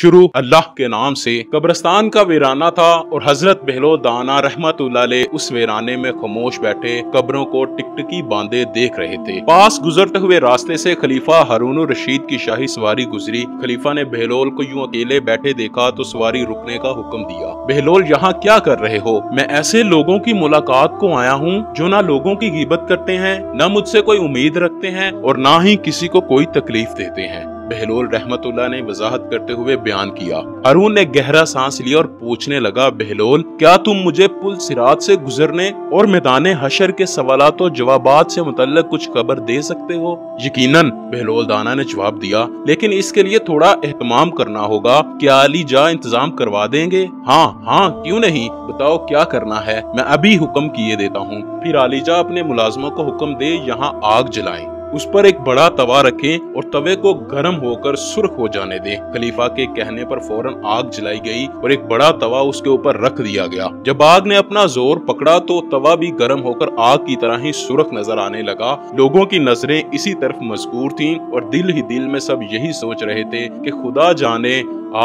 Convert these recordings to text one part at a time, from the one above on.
शुरू अल्लाह के नाम से। कब्रिस्तान का वीराना था और हजरत बहलोल दाना रहमतुल्लाह अलैह उस वीराने में खामोश बैठे कब्रों को टिकटिकी बांधे देख रहे थे। पास गुजरते हुए रास्ते से खलीफा हारून रशीद की शाही सवारी गुजरी। खलीफा ने बहलोल को यूं अकेले बैठे देखा तो सवारी रुकने का हुक्म दिया। बहलोल, यहाँ क्या कर रहे हो? मैं ऐसे लोगों की मुलाकात को आया हूँ जो न लोगों की गिबत करते हैं, न मुझसे कोई उम्मीद रखते हैं और न ही किसी को कोई तकलीफ देते हैं। बहलोल रहमतुल्लाह ने वजाहत करते हुए बयान किया। हारून ने गहरा सांस लिया और पूछने लगा, बहलोल, क्या तुम मुझे पुल सिरात से गुजरने और मैदान हशर के सवालात और जवाबात से मुतल्लिक कुछ खबर दे सकते हो? यकीनन, बहलोल दाना ने जवाब दिया, लेकिन इसके लिए थोड़ा एहतमाम करना होगा। क्या अली जा इंतजाम करवा देंगे? हाँ हाँ, क्यों नहीं, बताओ क्या करना है, मैं अभी हुक्म किए देता हूँ। फिर अली जा अपने मुलाजमों को हुक्म दे, यहाँ आग जलाएं, उस पर एक बड़ा तवा रखें और तवे को गर्म होकर सुर्ख हो जाने दें। खलीफा के कहने पर फौरन आग जलाई गई और एक बड़ा तवा उसके ऊपर रख दिया गया। जब आग ने अपना जोर पकड़ा तो तवा भी गर्म होकर आग की तरह ही सुर्ख नजर आने लगा। लोगों की नजरें इसी तरफ मजबूर थीं और दिल ही दिल में सब यही सोच रहे थे कि खुदा जाने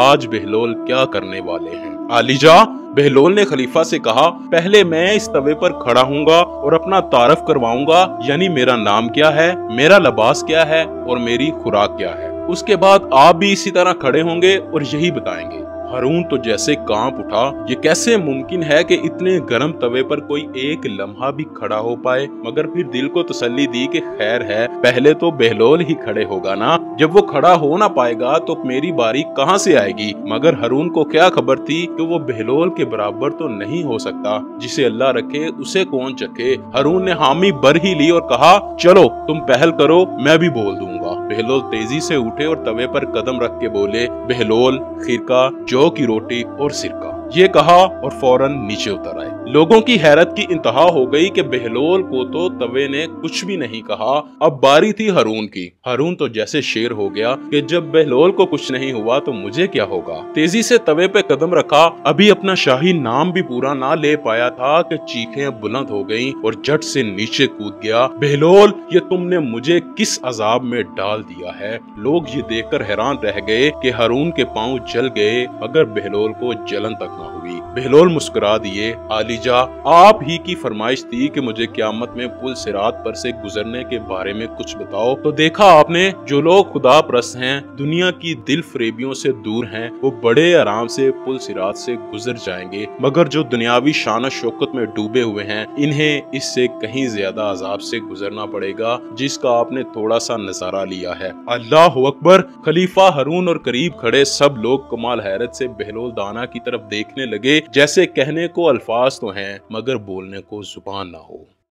आज बहलोल क्या करने वाले हैं। आलिजा, बहलोल ने खलीफा से कहा, पहले मैं इस तवे पर खड़ा हूँगा और अपना तारफ करवाऊंगा, यानी मेरा नाम क्या है, मेरा लिबास क्या है और मेरी खुराक क्या है। उसके बाद आप भी इसी तरह खड़े होंगे और यही बताएंगे। हारून तो जैसे कांप उठा, ये कैसे मुमकिन है कि इतने गर्म तवे पर कोई एक लम्हा भी खड़ा हो पाए, मगर फिर दिल को तसल्ली दी कि खैर है, पहले तो बहलोल ही खड़े होगा ना, जब वो खड़ा हो ना पाएगा तो मेरी बारी कहाँ से आएगी। मगर हारून को क्या खबर थी कि वो बहलोल के बराबर तो नहीं हो सकता, जिसे अल्लाह रखे उसे कौन चखे। हारून ने हामी भर ही ली और कहा, चलो तुम पहल करो, मैं भी बोल दूंगा। बहलोल तेजी से उठे और तवे पर कदम रख के बोले, बहलोल, खिरका, जौ की रोटी और सिरका, ये कहा और फौरन नीचे उतर आए। लोगों की हैरत की इंतहा हो गई कि बहलोल को तो तवे ने कुछ भी नहीं कहा। अब बारी थी हारून की। हारून तो जैसे शेर हो गया कि जब बहलोल को कुछ नहीं हुआ तो मुझे क्या होगा। तेजी से तवे पे कदम रखा, अभी अपना शाही नाम भी पूरा ना ले पाया था कि चीखें बुलंद हो गईं और झट से नीचे कूद गया। बहलोल, ये तुमने मुझे किस अजाब में डाल दिया है। लोग ये देख कर हैरान रह गए कि हारून के पाँव जल गए, मगर बहलोल को जलन तक हुई। बहलोल मुस्कुरा दिए, आलिजा, आप ही की फरमाइश थी कि मुझे क़यामत में पुल सिरात पर से गुजरने के बारे में कुछ बताओ। तो देखा आपने, जो लोग खुदा परस्त हैं, दुनिया की दिल फरेबियों से दूर हैं, वो बड़े आराम से पुल सिरात से गुजर जाएंगे, मगर जो दुनियावी शान शौकत में डूबे हुए हैं, इन्हें इससे कहीं ज्यादा अजाब से गुजरना पड़ेगा, जिसका आपने थोड़ा सा नजारा लिया है। अल्लाह अकबर। खलीफा, हारून और करीब खड़े सब लोग कमाल हैरत से बहलोल दाना की तरफ देखने लगे, जैसे कहने को अल्फाज तो हैं मगर बोलने को जुबान ना हो।